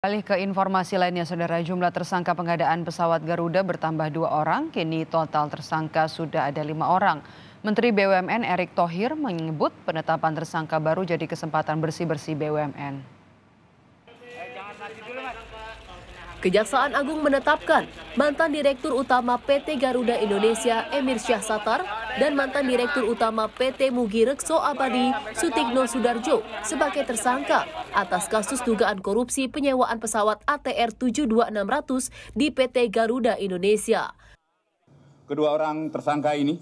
Alih ke informasi lainnya, saudara, jumlah tersangka pengadaan pesawat Garuda bertambah 2 orang, kini total tersangka sudah ada 5 orang. Menteri BUMN Erick Thohir menyebut penetapan tersangka baru jadi kesempatan bersih-bersih BUMN. Kejaksaan Agung menetapkan mantan Direktur Utama PT Garuda Indonesia Emirsyah Satar dan mantan Direktur Utama PT Mugirekso Abadi Soetikno Soedardjo sebagai tersangka atas kasus dugaan korupsi penyewaan pesawat ATR 72-600 di PT Garuda Indonesia. Kedua orang tersangka ini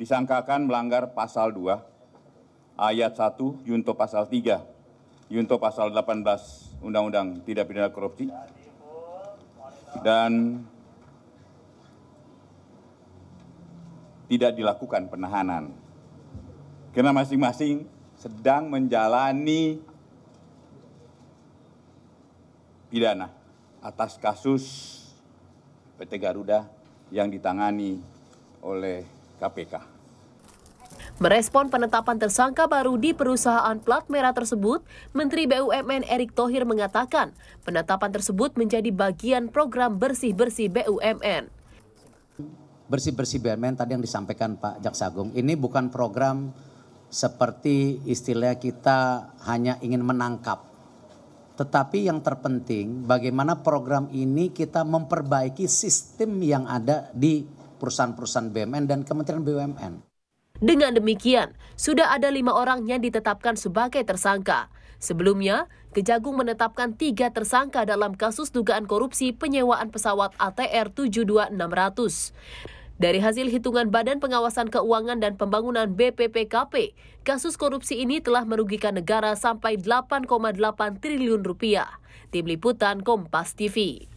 disangkakan melanggar pasal 2 ayat 1 junto pasal 3 junto pasal 18 Undang-Undang Tindak Pidana Korupsi dan tidak dilakukan penahanan karena masing-masing sedang menjalani pidana atas kasus PT Garuda yang ditangani oleh KPK. Merespon penetapan tersangka baru di perusahaan plat merah tersebut, Menteri BUMN Erick Thohir mengatakan penetapan tersebut menjadi bagian program bersih-bersih BUMN. Bersih-bersih BUMN tadi yang disampaikan Pak Jaksa Agung, ini bukan program seperti istilah kita hanya ingin menangkap. Tetapi yang terpenting bagaimana program ini kita memperbaiki sistem yang ada di perusahaan-perusahaan BUMN dan Kementerian BUMN. Dengan demikian, sudah ada 5 orang yang ditetapkan sebagai tersangka. Sebelumnya, Kejagung menetapkan 3 tersangka dalam kasus dugaan korupsi penyewaan pesawat ATR 72-600. Dari hasil hitungan Badan Pengawasan Keuangan dan Pembangunan BPPKP, kasus korupsi ini telah merugikan negara sampai 8,8 triliun rupiah. Tim Liputan Kompas TV.